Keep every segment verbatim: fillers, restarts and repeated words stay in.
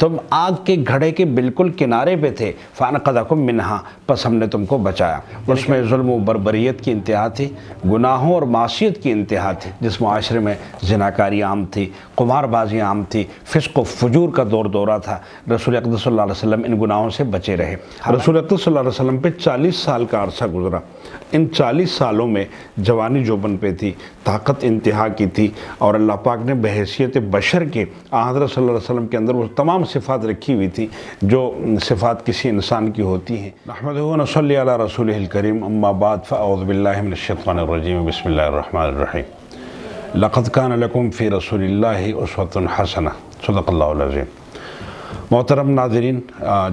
तुम आग के घड़े के बिल्कुल किनारे पे थे, फ़ानक़दकुम मिन्हा, बस हमने तुमको बचाया। उसमें जुल्म व बर्बरियत की इंतहा थी, गुनाहों और मासियत की इंतहा थी। जिस माशरे में जिनाकारी आम थी, कुमारबाजी आम थी, फ़िस्क़ व फजूर का दौर दौरा था, रसूल अकरम सल्लल्लाहु अलैहि वसल्लम इन गुनाहों से बचे रहे। रसूल अकरम सल्लल्लाहु अलैहि वसल्लम पे चालीस साल का अरसा गुजरा। इन चालीस सालों में जवानी जोबन पे थी, ताकत इंतहा की थी, और अल्लाह पाक ने बहैसियत बशर के हज़रत सल्लल्लाहु अलैहि वसल्लम के अंदर वो तमाम सिफ़ात रखी हुई थी जो सिफ़ात किसी इंसान की होती हैं। रहमतुल्लाह व सल्ली अला रसूलिल करीम, अम्मा बाद फ़अऊज़ु बिल्लाहि मिनश शैतानिर रजीम, बिस्मिल्लाहिर रहमानिर रहीम। लक़द कान लकुम फ़ी रसूलिल्लाहि उसवतुन हसना, सदक़ल्लाहुल अज़ीम। मोहतरम नाज़रीन,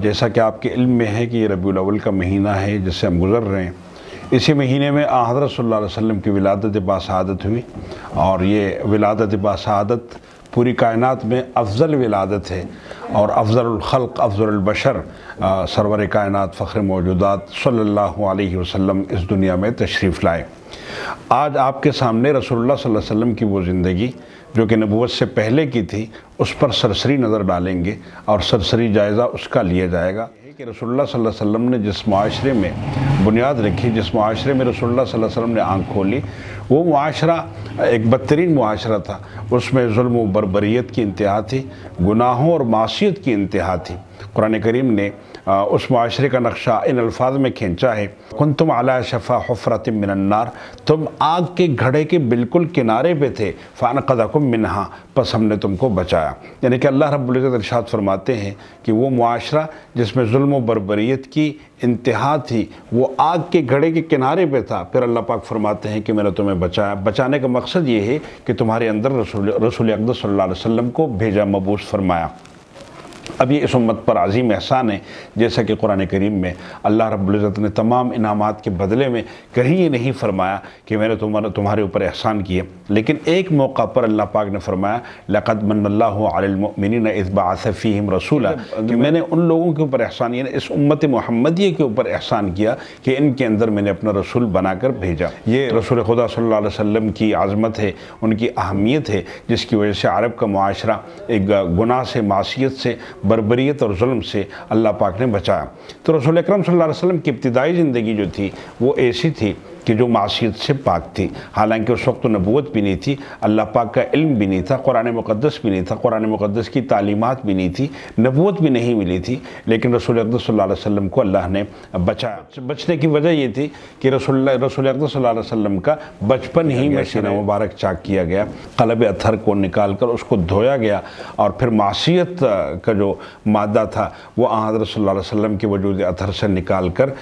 जैसा कि आपके इल्म में है कि ये रबीउल अव्वल का महीना है जिससे हम गुज़र रहे हैं, इसी महीने में हज़रत सल्लल्लाहु अलैहि वसल्लम की विलादत बासआदत हुई, और ये विलादत बासआदत पूरी कायनात में अफजल विलादत है, और अफजल खल्क़, अफजल बशर, सरवर कायनात, फ़ख्र मौजूदात सल्लल्लाहु अलैहि वसल्लम इस दुनिया में तशरीफ़ लाए। आज आपके सामने रसूलुल्लाह सल्लल्लाहु अलैहि वसल्लम की वो ज़िंदगी जो कि नबूवत से पहले की थी, उस पर सरसरी नज़र डालेंगे और सरसरी जायज़ा उसका लिया जाएगा कि रसूलुल्लाह सल्लल्लाहु अलैहि वसल्लम ने जिस माशरे में बुनियाद रखी, जिस माशरे में रसूलुल्लाह सल्लल्लाहु अलैहि वसल्लम ने आँख खोली, वो माशरा एक बदतरीन माशरा था। उसमें जुल्म व बर्बरियत की इंतहा थी, गुनाहों और मासियत की इंतहा थी। कुरान करीम ने उस माशरे का नक्शा इन अल्फाज में खींचा है, कुंतुम अला शफा हुफरतिन मिनन नार, तुम आग के घड़े के बिल्कुल किनारे पे थे, फ़ानक़दकुम मिन्हा, बस हमने तुमको बचाया। यानी कि अल्लाह रब्बुल इज़्ज़त इरशाद फरमाते हैं कि वो माशरा जिसमें जुल्म व बर्बरियत की इंतहा थी, वो आग के घड़े के किनारे पे था। फिर अल्लाह पाक फरमाते हैं कि मैंने तुम्हें बचाया। बचाने का मकसद ये है कि तुम्हारे अंदर रसूल रसूल अकरम सल्लल्लाहु अलैहि वसल्लम को भेजा, मबूस फरमाया। अब ये इस उम्मत पर अज़ीम एहसान है, जैसा कि कुरान करीम में अल्लाह रब्बुल इज़्ज़त ने तमाम इनामात के बदले में कहीं ये नहीं फरमाया कि मैंने तुम्हारे तुम्हारे ऊपर एहसान किए, लेकिन एक मौका पर अल्लाह पाक ने फरमाया, लक़द मन्नल्लाहु अलल मुमिनीन इज़ बअस फ़ीहिम रसूला, कि मैंने उन लोगों के ऊपर एहसान, यानी इस उम्मत मुहम्मदिया के ऊपर एहसान किया कि इनके अंदर मैंने अपना रसूल बनाकर भेजा। ये रसूल खुदा सल्लल्लाहु अलैहि वसल्लम की आज़मत है, उनकी अहमियत है, जिसकी वजह से अरब का मुआशरा एक गुनाह से, मासियत से, बर्बरियत और जुल्म से अल्लाह पाक ने बचाया। तो रसूल अकरम सल्लल्लाहु अलैहि वसल्लम की इब्तिदाई ज़िंदगी जो थी वो ऐसी थी कि जो मासियत से पाक थी। हालांकि उस वक्त तो नबूवत भी नहीं थी, अल्लाह पाक का इल्म भी नहीं था, कुरान मुक़द्दस भी नहीं था, कुरान मुक़द्दस की तालीमात भी नहीं थी, नबूवत भी नहीं मिली थी, लेकिन रसूल अकरम सल्लल्लाहु अलैहि वसल्लम को अल्लाह ने बचाया। बचने की वजह ये थी कि रसूल रसूल अकरम सल्लल्लाहु अलैहि वसल्लम का बचपन ही में सीना मुबारक चाक किया गया, क़लब अथर को निकाल कर उसको धोया गया, और फिर मासियत का जो मादा था वो हज़रत सल्लल्लाहु अलैहि वसल्लम के वजूद अथर से निकाल कर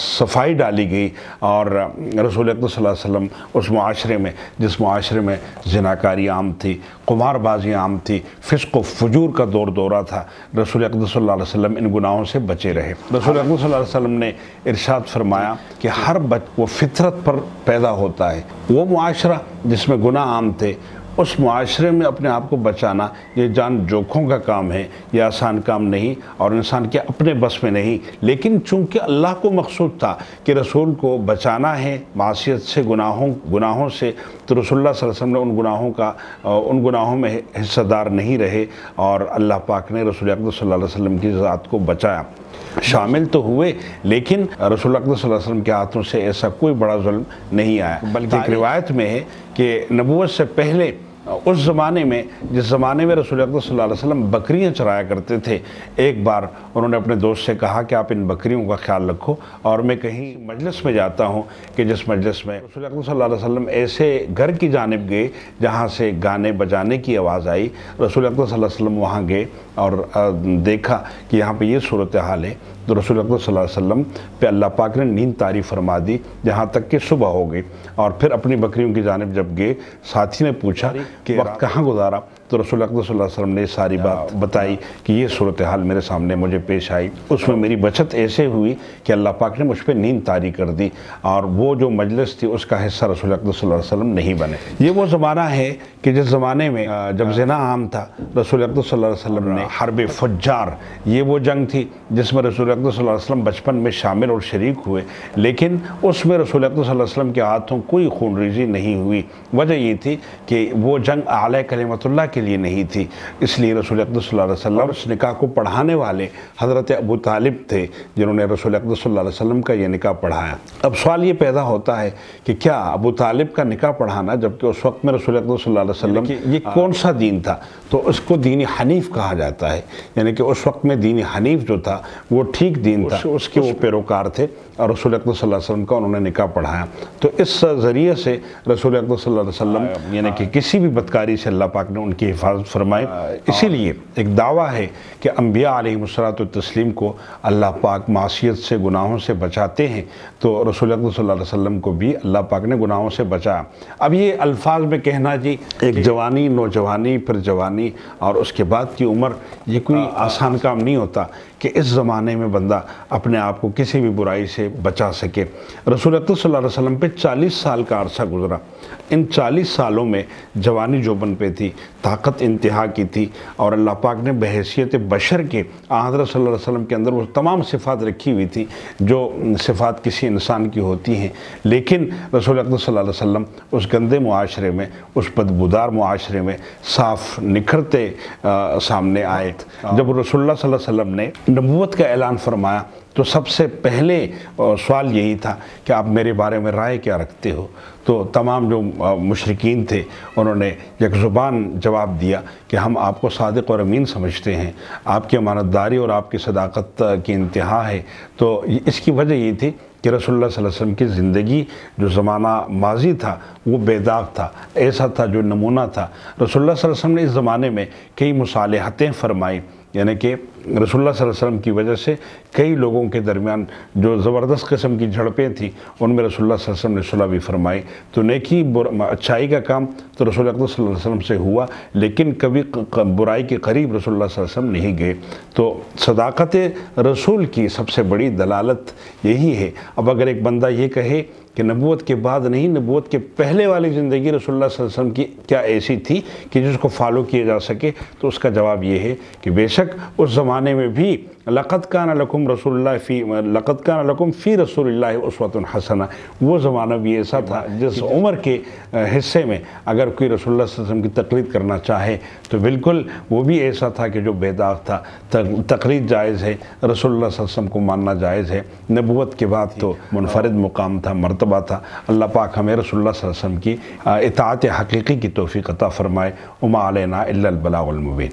सफाई डाली गई। और रसूल अकरम सल्लल्लाहु अलैहि वसल्लम उस माशरे में, जिस माशरे में जिनाकारी आम थी, कुमारबाजी आम थी, फ़िस्क़ व फजूर का दौर दौरा था, रसूल अकरम सल्लल्लाहु अलैहि वसल्लम इन गुनाहों से बचे रहे। रसूल अकरम सल्लल्लाहु अलैहि वसल्लम ने इरशाद फरमाया कि हर बच्चा वो फितरत पर पैदा होता है। वो माशरा जिसमें गुनाह आम थे, उस माशरे में अपने आप को बचाना ये जान जोखों का काम है, यह आसान काम नहीं और इंसान के अपने बस में नहीं, लेकिन चूंकि अल्लाह को मकसूद था कि रसूल को बचाना है मासियत से, गुनाहों गुनाहों से, तो रसूलुल्लाह सल्लल्लाहु अलैहि वसल्लम ने उन गुनाहों का उन गुनाहों में हिस्सेदार नहीं रहे, और अल्लाह पाक ने रसूल अकरम सल्लल्लाहु अलैहि वसल्लम की ज़ात को बचाया। शामिल तो हुए, लेकिन रसूल अकरम सल्लल्लाहु अलैहि वसल्लम के हाथों से ऐसा कोई बड़ा जुल्म नहीं आया। बल्कि एक रिवायत में है कि नबूवत से पहले उस ज़माने में, जिस ज़माने में रसूल अकरम सल्लल्लाहु अलैहि वसल्लम बकरियां चराया करते थे, एक बार उन्होंने अपने दोस्त से कहा कि आप इन बकरियों का ख्याल रखो और मैं कहीं मजलिस में जाता हूं कि जिस मजलिस में रसूल अकरम सल्लल्लाहु अलैहि वसल्लम ऐसे घर की जानिब गए जहां से गाने बजाने की आवाज़ आई। रसूल अकरम सल्लल्लाहु अलैहि वसल्लम वहाँ गए और देखा कि यहाँ पर ये सूरत हाल है, तो रसूल अकरम सल्लल्लाहु अलैहि वसल्लम पे अल्लाह पाक ने नींद तारी फरमा दी, यहाँ तक कि सुबह हो गई। और फिर अपनी बकरियों की जानिब जब गए, साथी ने पूछा कि वक्त कहाँ गुजारा, तो रसूल अकरम सल्लल्लाहु अलैहि वसल्लम ने सारी बात बताई कि ये सूरत हाल मेरे सामने मुझे पेश आई, उसमें मेरी बचत ऐसे हुई कि अल्लाह पाक ने मुझ पर नींद तारी कर दी, और वो जो मजलिस थी उसका हिस्सा रसूल अकरम सल्लल्लाहु अलैहि वसल्लम नहीं बने। ये वो ज़माना है कि जिस ज़माने में जब ज़िना आम था, रसूल अकरम सल्लल्लाहु अलैहि वसल्लम ने हर्ब फज्जार, ये वो जंग थी जिसमें रसूल अकरम सल्लल्लाहु अलैहि वसल्लम बचपन में शामिल और शरीक हुए, लेकिन उसमें रसूल अकरम सल्लल्लाहु अलैहि वसल्लम के हाथों कोई खूनरेज़ी नहीं हुई। वजह ये थी कि वो जंग आला कलिमतुल्लाह के के लिए नहीं थी, इसलिए रसूल अकरम सल्लल्लाहु अलैहि वसल्लम इस निकाह को पढ़ाने वाले हज़रत अबू तालिब थे जिन्होंने रसूल अकरम सल्लल्लाहु अलैहि वसल्लम का ये निकाह पढ़ाया। अब सवाल ये पैदा होता है कि क्या अबू तालिब का निकाह पढ़ाना, जबकि उस वक्त में रसूल अकरम सल्लल्लाहु अलैहि वसल्लम ये कौन सा दीन था? तो इसको दीन हनीफ कहा जाता है, यानी कि उस वक्त में दीन हनीफ जो था वो ठीक दीन था, उसके वो पैरोकार थे और रसूल अकरम सल्लल्लाहु अलैहि वसल्लम का उन्होंने निकाह पढ़ाया। तो इस ज़रिए से रसूल अकरम सल्लल्लाहु अलैहि वसल्लम यानी कि किसी भी बदकारी से अल्लाह पाक ने उनकी हिफाजत फरमाई। इसीलिए एक दावा है कि अम्बिया अलैहिमुस्सलातु तस्लीम को अल्लाह पाक मासियत से, गुनाहों से बचाते हैं, तो रसूल अकरम सल्लल्लाहु अलैहि वसल्लम को भी अल्लाह पाक ने गुनाहों से बचाया। अब ये अल्फाज में कहना जी एक जवानी, नौजवानी, फिर जवानी और उसके बाद की उम्र, ये कोई आसान काम नहीं होता कि इस ज़माने में बंदा अपने आप को किसी भी बुराई से बचा सके। रसूल अकरम सल्लल्लाहु अलैहि वसल्लम पे चालीस साल का अरसा गुजरा। इन चालीस सालों में जवानी जोबन पे थी, ताकत इंतहा की थी और अल्लाह पाक ने बहैसियत बशर के हज़रत सल्लल्लाहु अलैहि वसल्लम के अंदर वो तमाम सिफ़ात रखी हुई थी जो सिफ़ात किसी इंसान की होती हैं। लेकिन रसूल अकरम सल्लल्लाहु अलैहि वसल्लम उस गंदे मुआशरे में, उस बदबूदार मुआशरे में साफ निखरते आ, सामने आए। जब रसूलुल्लाह सल्लल्लाहु अलैहि वसल्लम ने नबूवत का ऐलान फरमाया तो सबसे पहले सवाल यही था कि आप मेरे बारे में राय क्या रखते हो? तो तमाम जो मुशरिकीन थे उन्होंने एक ज़ुबान जवाब दिया कि हम आपको सादिक और अमीन समझते हैं, आपकी अमानतदारी और आपकी सदाकत की इंतहा है। तो इसकी वजह ये थी कि रसूलुल्लाह सल्लल्लाहु अलैहि वसल्लम की ज़िंदगी जो ज़माना माजी था वो बेदाग था, ऐसा था जो नमूना था। रसूलुल्लाह सल्लल्लाहु अलैहि वसल्लम ने इस ज़माने में कई मुसालहतें फरमाई, यानी कि रसूलुल्लाह सल्लल्लाहु अलैहि वसल्लम की वजह से कई लोगों के दरमियान जो ज़बरदस्त किस्म की झड़पें थीं उनमें रसूलुल्लाह सल्लल्लाहु अलैहि वसल्लम ने सुलह भी फरमाई। तो नेकी अच्छाई का काम तो रसूल अकरम सल्लल्लाहु अलैहि वसल्लम से हुआ, लेकिन कभी बुराई के करीब रसूलुल्लाह सल्लल्लाहु अलैहि वसल्लम नहीं गए। तो सदाकत रसूल की सबसे बड़ी दलालत यही है। अब अगर एक बंदा ये कहे कि नबूवत के बाद नहीं, नबूवत के पहले वाली ज़िंदगी रसूलुल्लाह सल्लल्लाहु अलैहि वसल्लम की क्या ऐसी थी कि जिसको फॉलो किया जा सके, तो उसका जवाब ये है कि बेशक उस ज़माने में भी लक़द काना लकुम रसूलुल्लाह फ़ी लक़द काना लकुम फ़ी रसूलिल्लाह उसवतुन हसना, वो ज़माना भी ऐसा था जिस उम्र के हिस्से में अगर कोई रसूलुल्लाह सल्लल्लाहु अलैहि वसल्लम की तक़लीद करना चाहे तो बिल्कुल वो भी ऐसा था कि जो बेदाग था। तक़लीद जायज़ है, रसूलुल्लाह सल्लल्लाहु अलैहि वसल्लम को मानना जायज़ है। नबूवत के बाद तो मुनफरद मुकाम था, मरतबा था। अल्लाह पाक हमें रसूलुल्लाह सल्लल्लाहु अलैहि वसल्लम की इताअत हक़ीक़ी की तौफ़ीक़ अता फ़रमाए। उमा अलैना इल्ला अल बलागुल मुबीन।